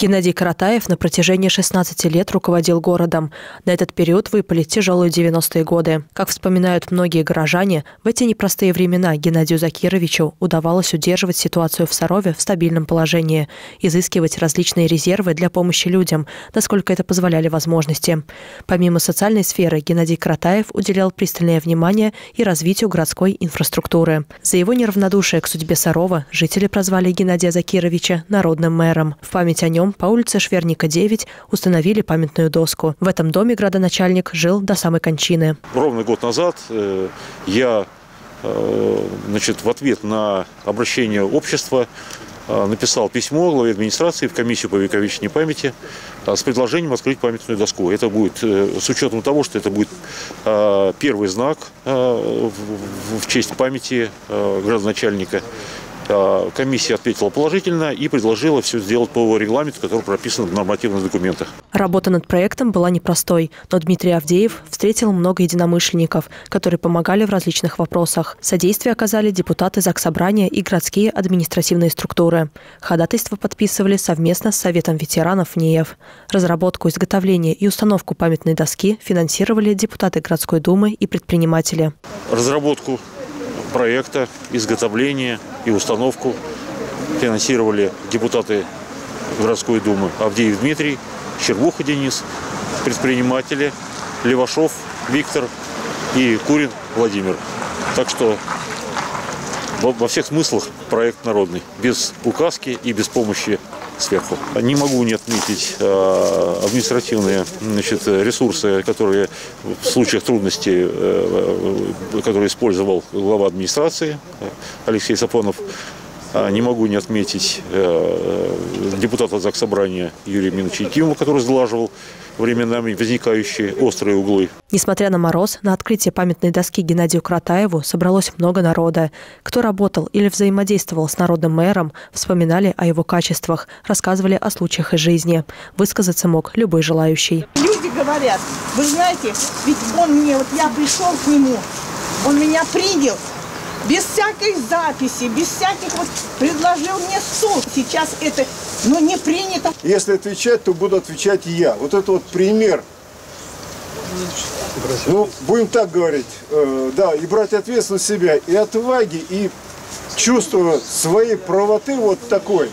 Геннадий Каратаев на протяжении 16 лет руководил городом. На этот период выпали тяжелые 90-е годы. Как вспоминают многие горожане, в эти непростые времена Геннадию Закировичу удавалось удерживать ситуацию в Сарове в стабильном положении, изыскивать различные резервы для помощи людям, насколько это позволяли возможности. Помимо социальной сферы, Геннадий Каратаев уделял пристальное внимание и развитию городской инфраструктуры. За его неравнодушие к судьбе Сарова жители прозвали Геннадия Закировича народным мэром. В память о нем по улице Шверника, 9 установили памятную доску. В этом доме градоначальник жил до самой кончины. Ровно год назад я, в ответ на обращение общества написал письмо главе администрации в комиссию по увековечению памяти с предложением открыть памятную доску. Это будет, с учетом того, что это будет первый знак в честь памяти градоначальника. Комиссия ответила положительно и предложила все сделать по регламенту, который прописан в нормативных документах. Работа над проектом была непростой, но Дмитрий Авдеев встретил много единомышленников, которые помогали в различных вопросах. Содействие оказали депутаты Заксобрания и городские административные структуры. Ходатайство подписывали совместно с Советом ветеранов НИЭФ. Разработку, изготовление и установку памятной доски финансировали депутаты городской думы и предприниматели. Разработку проекта, изготовление и установку финансировали депутаты городской думы Авдеев Дмитрий, Червуха Денис, предприниматели Левашов Виктор и Курин Владимир. Так что во всех смыслах проект народный, без указки и без помощи сверху. Не могу не отметить административные ресурсы, которые в случаях трудностей, которые использовал глава администрации Алексей Сапонов. Не могу не отметить депутата Заксобрания Юрия Минчейкина, который сглаживал временами возникающие острые углы. Несмотря на мороз, на открытие памятной доски Геннадию Каратаеву собралось много народа. Кто работал или взаимодействовал с народным мэром, вспоминали о его качествах, рассказывали о случаях из жизни. Высказаться мог любой желающий. Люди говорят, вы знаете, ведь я пришел к нему, он меня принял. Без всякой записи, без всяких предложил мне суд. Сейчас это, не принято. Если отвечать, то буду отвечать я. Вот это пример. Будем так говорить. Да, и брать ответственность на себя, и отваги, и чувство своей правоты вот такой.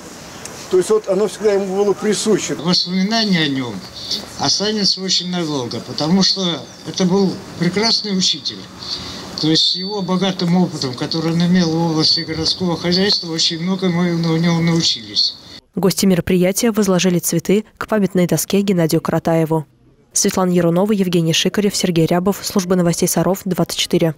То есть оно всегда ему было присуще. Воспоминания о нем останется очень надолго, потому что это был прекрасный учитель. То есть его богатым опытом, который он имел в области городского хозяйства, очень много мы у него научились. Гости мероприятия возложили цветы к памятной доске Геннадию Каратаеву. Светлана Ярунова, Евгений Шикарев, Сергей Рябов, служба новостей Саров, 24.